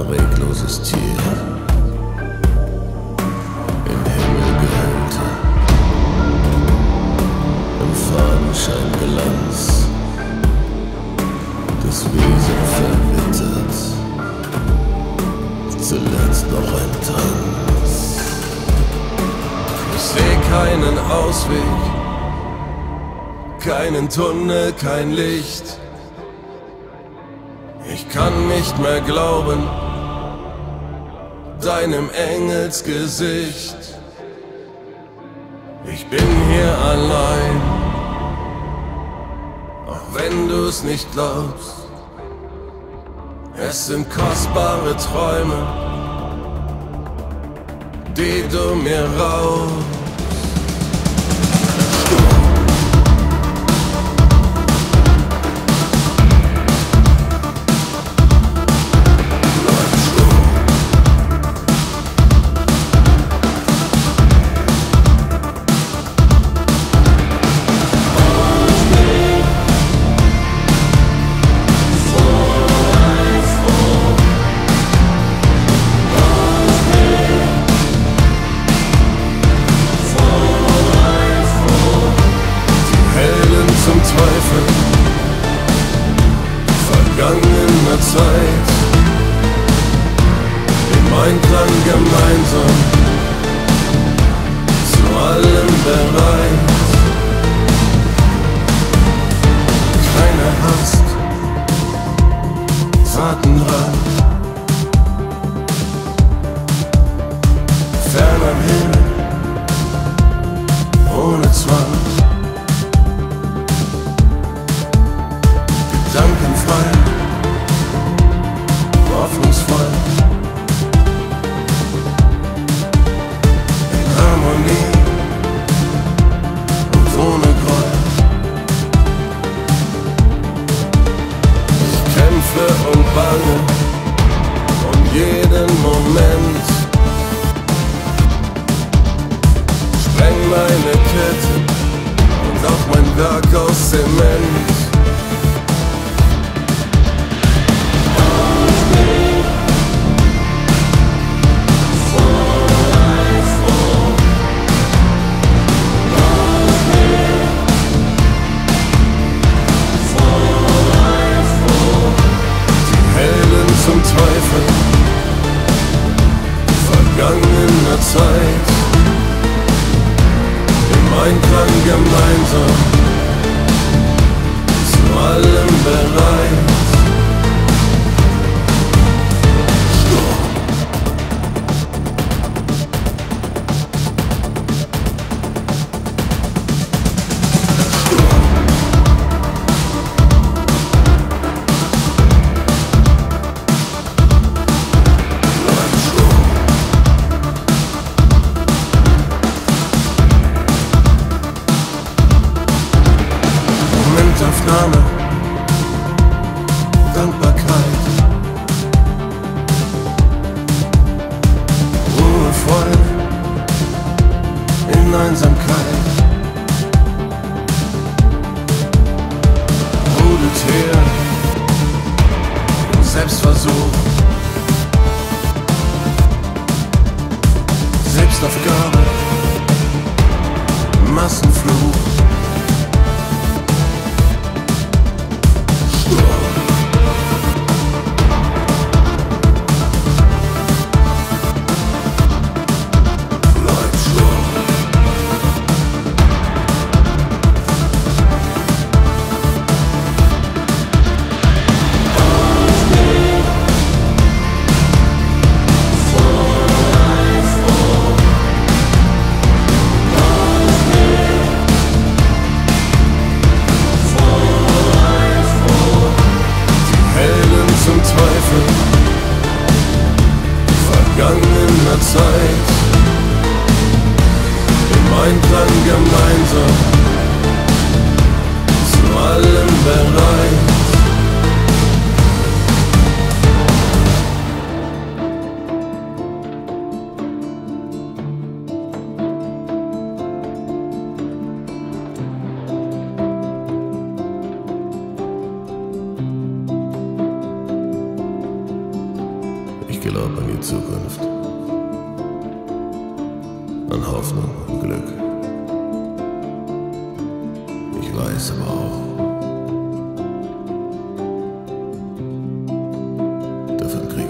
ein regloses Tier. Im Himmel gehüllte, im Fadenschein Glanz, das Wesen verwittert, zuletzt noch ein Tanz. Ich seh keinen Ausweg, keinen Tunnel, kein Licht. Ich kann nicht mehr glauben deinem Engelsgesicht. Ich bin hier allein, auch wenn du's nicht glaubst. Es sind kostbare Träume, die du mir raubst. Vergangener Zeit, im Einklang gemeinsam, zu allem bereit. Keine Hast, Tatendrang, fern am Himmel, ohne Zwang. Gedankenfrei, hoffnungsvoll, in Harmonie und ohne Groll. Ich kämpfe und bange um jeden Moment. Spreng meine Kette und auch mein Werk aus Zement. Zum Teufel vergangener Zeit, im Einklang gemeinsam, zu allem bereit. Aufnahme, Dankbarkeit, ruhevoll in Einsamkeit, rudelt her im Selbstversuch, Selbstaufgabe, Massenfluch. Vergangener Zeit, im Einklang gemeinsam, zu allem bereit. Ich an Zukunft, an Hoffnung und Glück. Ich weiß aber auch, davon kriege ich.